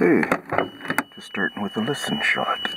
Okay, just starting with a listen shot.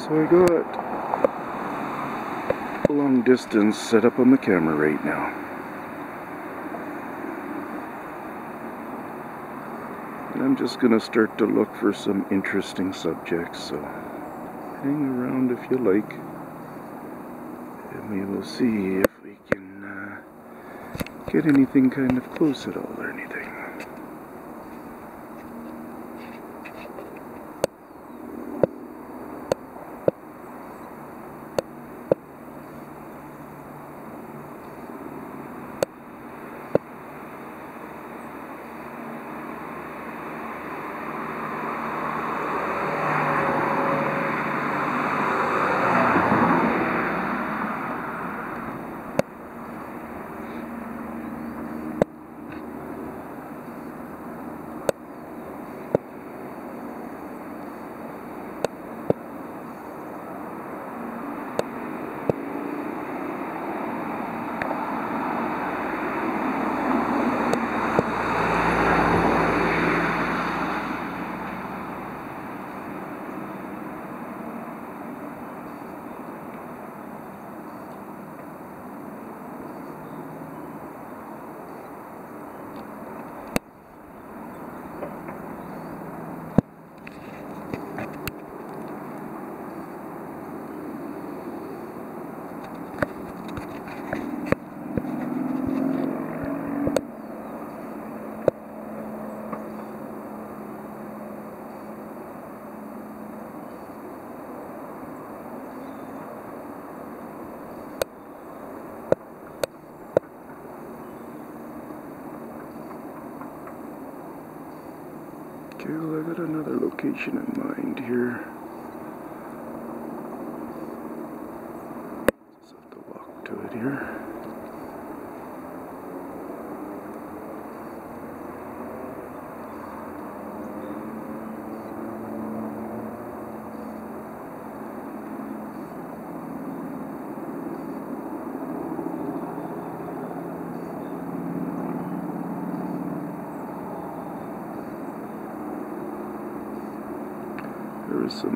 So I got a long distance set up on the camera right now. And I'm just going to start to look for some interesting subjects, so hang around if you like. And we will see if we can get anything kind of close at all or anything. Okay, well, I got another location in mind here. Just have to walk to it here.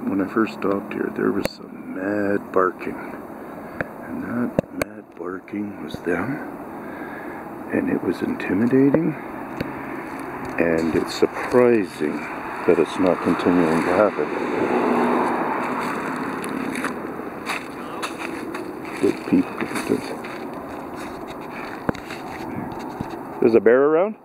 When I first stopped here, there was some mad barking, and that mad barking was them, and it was intimidating, and it's surprising that it's not continuing to happen. Good people. There's a bear around?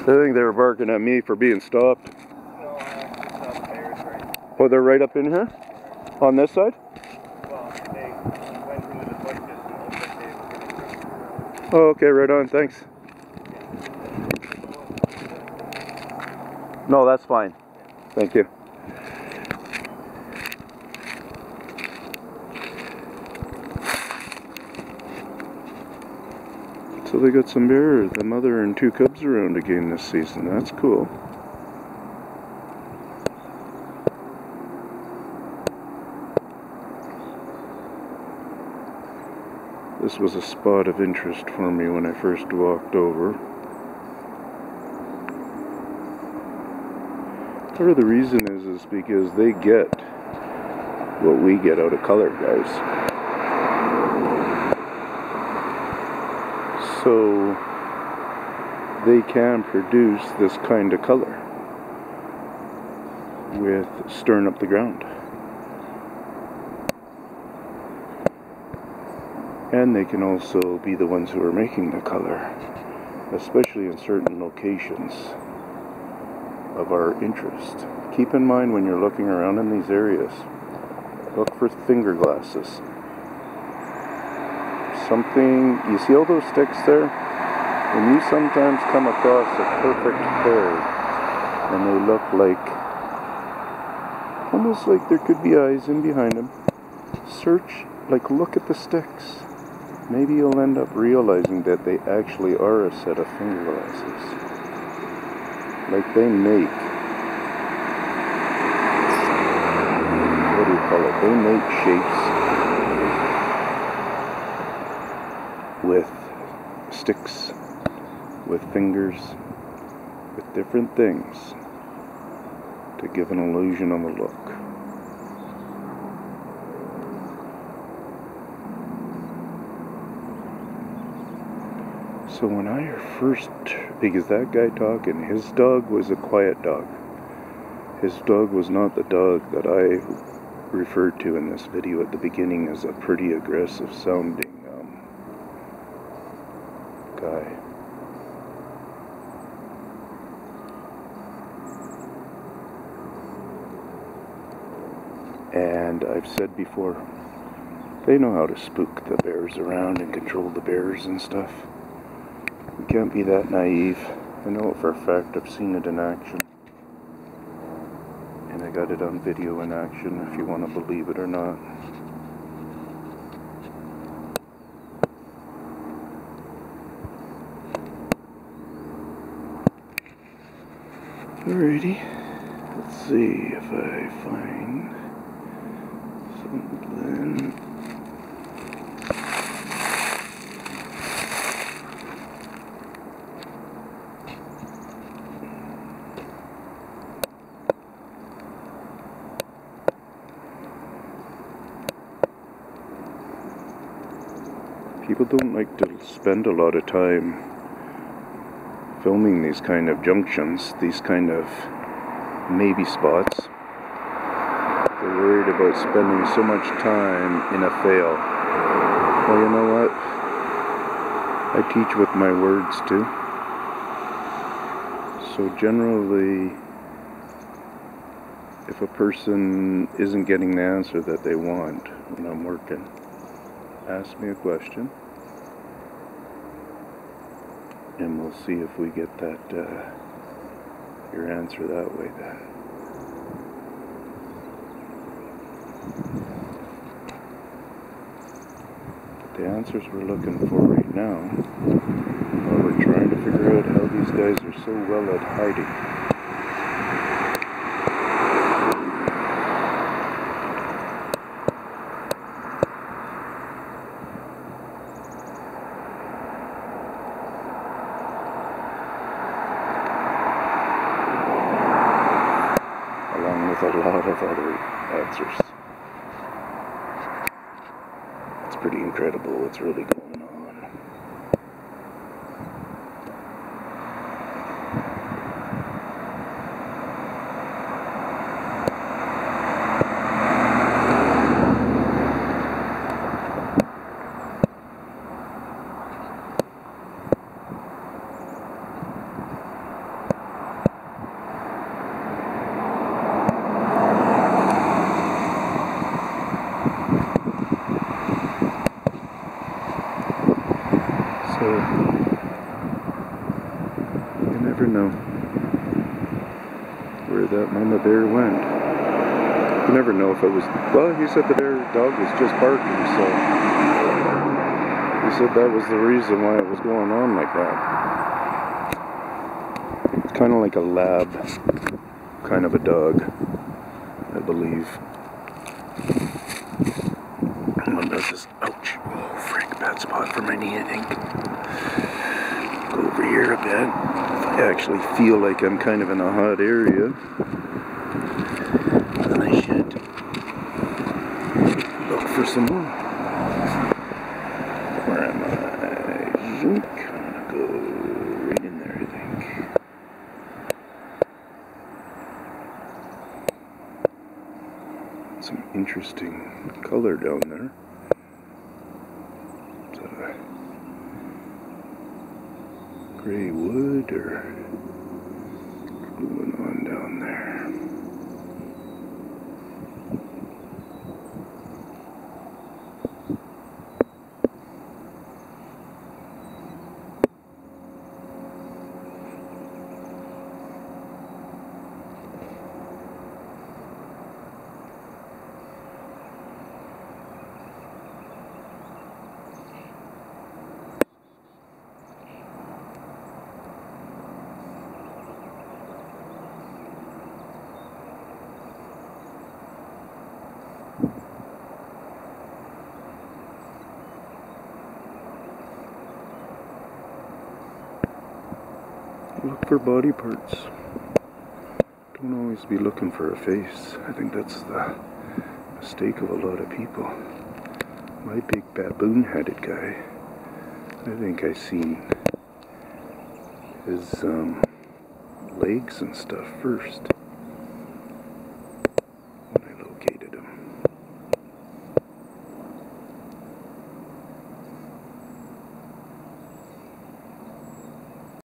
I think they were barking at me for being stopped. No, I saw the bears right. Oh, they're right up in here? Right. On this side? Well, they went into the bushes and looked like they were going to go. Oh, okay, right on, thanks. No, that's fine. Thank you. So they got some bear, the mother and two cubs around again this season. That's cool. This was a spot of interest for me when I first walked over. Part of the reason is because they get what we get out of color, guys. So they can produce this kind of color with stirring up the ground. And they can also be the ones who are making the color, especially in certain locations of our interest. Keep in mind when you're looking around in these areas, Look for finger glasses. Something, you see all those sticks there? And you sometimes come across a perfect pair, and they look like, almost like there could be eyes in behind them. Search, like look at the sticks. Maybe you'll end up realizing that they actually are a set of finger glasses. Like they make. They make shapes with sticks, with fingers, with different things to give an illusion of a look. So when I first, because that guy talking, his dog was a quiet dog. His dog was not the dog that I referred to in this video at the beginning as a pretty aggressive sounding guy. And I've said before, they know how to spook the bears around and control the bears and stuff. We can't be that naive. I know it for a fact. I've seen it in action. I got it on video in action, if you want to believe it or not. Alrighty, let's see if I find something. People don't like to spend a lot of time filming these kind of junctions, these kind of maybe spots. They're worried about spending so much time in a fail. Well, you know what? I teach with my words too. So generally, if a person isn't getting the answer that they want when I'm working, ask me a question, and we'll see if we get that your answer that way then. But the answers we're looking for right now, while we're trying to figure out how these guys are so well at hiding. It's pretty incredible what's really going on. Bear went. You never know if it was, well, he said the bear dog was just barking, so he said that was the reason why it was going on like that. It's kind of like a lab kind of a dog, I believe. One does this, ouch, oh frick, bad spot for my knee, I think. Go over here a bit. If I actually feel like I'm kind of in a hot area, and I should look for some more. Where am I? I think I'm gonna go right in there, I think. Some interesting color down there. Is that a gray wood or what's going on down there? Look for body parts. Don't always be looking for a face. I think that's the mistake of a lot of people. My big baboon-headed guy, I think I seen his legs and stuff first.